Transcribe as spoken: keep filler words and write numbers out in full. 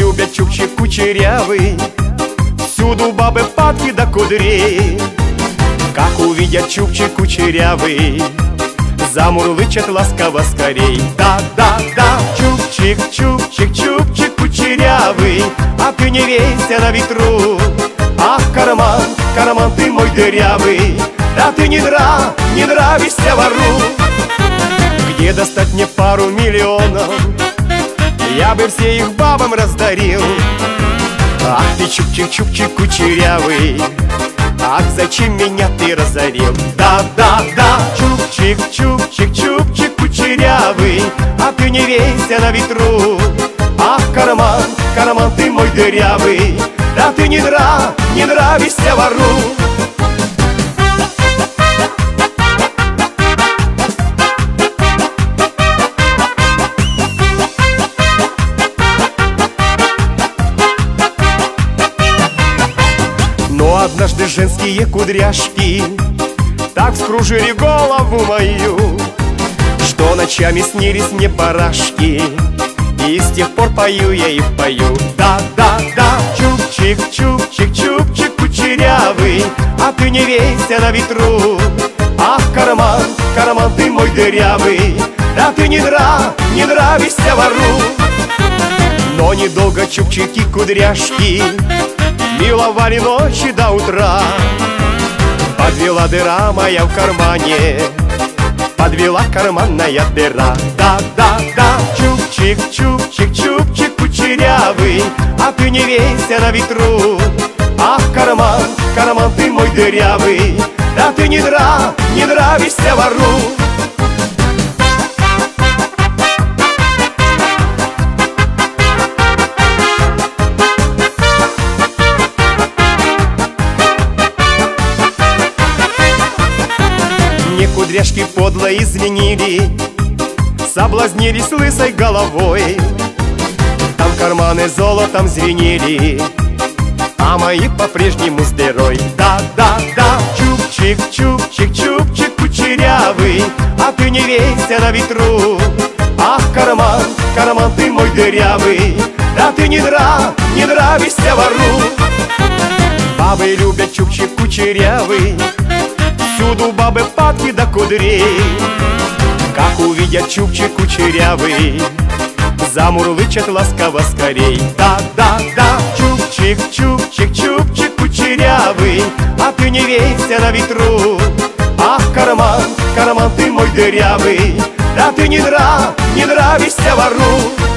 любят чубчик кучерявый, всюду бабы падки до кудрей. Как увидят чубчик кучерявый, замурлычат ласково скорей. Да-да-да, чубчик, чубчик, чубчик кучерявый, а ты не вейся на ветру. Ах, карман, карман ты мой дырявый, да ты не дра, не нравишься вору. Где достать мне пару миллионов, я бы все их бабам раздарил. Ах ты, чубчик, чубчик кучерявый, ах, зачем меня ты разорил? Да-да-да, чубчик, чубчик, чубчик кучерявый, а ты не вейся на ветру. Ах, карман, карман ты мой дырявый, да ты не дра, не нравишься вору. Однажды женские кудряшки так вскружили голову мою, что ночами снились мне барашки, и с тех пор пою я и пою. Да-да-да, чубчик, чубчик, чубчик кучерявый, а ты не вейся на ветру. Ах, карман, карман ты мой дырявый, да ты не дра, не нравишься вору. Но недолго чубчики-кудряшки миловали ночи до утра. Подвела дыра моя в кармане, подвела карманная дыра. Да-да-да, чубчик, чубчик, чубчик кучерявый, а ты не вейся на ветру. Ах, карман, карман ты мой дырявый, да ты не дра, не нравишься вору. Кудряшки подло изменили, соблазнились лысой головой. Там карманы золотом звенели, а мои по-прежнему с дырой. Да-да-да, чубчик, чубчик, чубчик кучерявый, а ты не вейся на ветру. Ах, карман, карман ты мой дырявый, да ты не дра, не нравишься вору. Бабы любят чубчик кучерявый, всюду бабы падки до кудрей. Как увидят чубчик кучерявый, замурлычат ласково скорей. Да-да-да, чубчик, чубчик, чубчик кучерявый, а ты не вейся на ветру. Ах, карман, карман ты мой дырявый, да ты не дра, не нравишься вору.